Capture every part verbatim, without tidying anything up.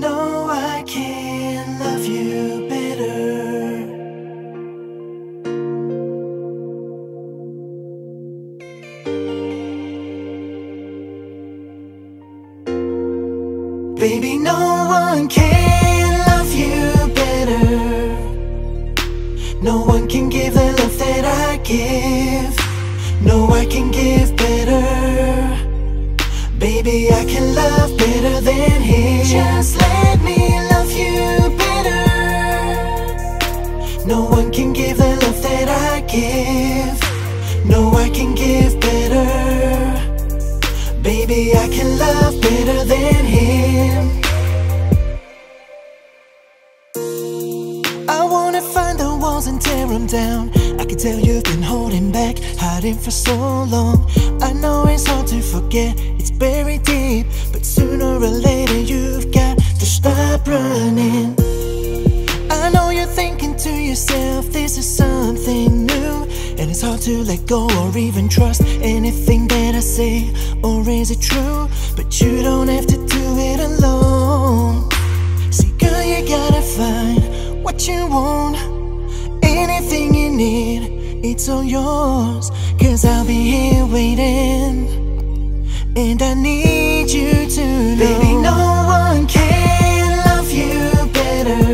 know I can't love you better. Baby, no one can love you better. No one can give the love that I give. No, I can give better. Baby, I can love better than him. Just let me love you better. No one can give the love that I give. No, I can give better. Baby, I can love better than him. I wanna find the walls and tear them down. I can tell you've been holding back, hiding for so long. I know it's hard to forget, very deep, but sooner or later you've got to stop running. I know you're thinking to yourself, this is something new, and it's hard to let go or even trust anything that I say, or is it true? But you don't have to do it alone. See girl, you gotta find what you want, anything you need, it's all yours. Cause I'll be here waiting, and I need you to know. Baby, no one can love you better.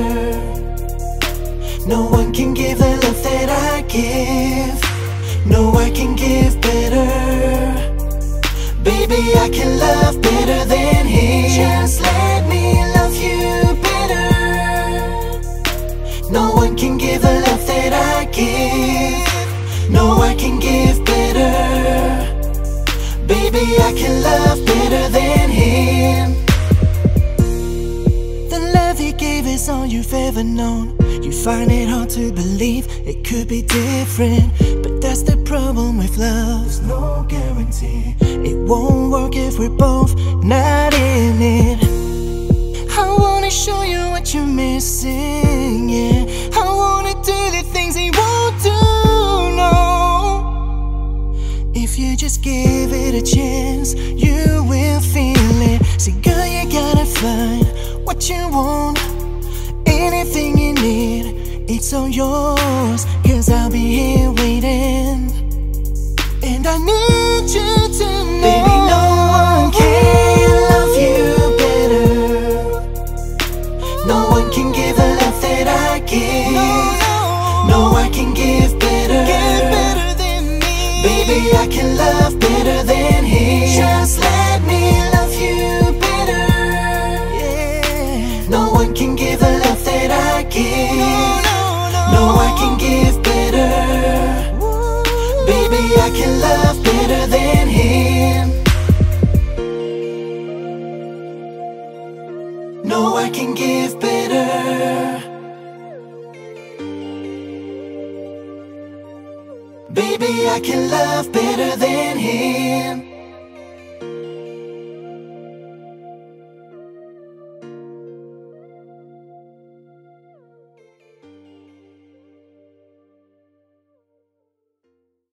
No one can give the love that I give. No, I can give better. Baby, I can love better than him. Just let me love you better. No one can give the love that I give. No, I can give better. Baby, I can love better than him. The love he gave is all you've ever known. You find it hard to believe it could be different, but that's the problem with love. There's no guarantee. It won't work if we're both not in it. I wanna show you what you're missing, yeah. I wanna do the things he won't do. If you just give it a chance, you will feel it. See girl, you gotta find what you want, anything you need, it's all yours. Cause I'll be here waiting, and I need you to know. Baby, no one can love you better. No one can give the love that I give. No, no. No, I can give better. Baby, I can love better than him. Just let me love you better. Yeah. No one can give the love that I give. No, no, no. No, I can give better. Woo. Baby, I can love better than him. No, I can give better. Baby, I can love better than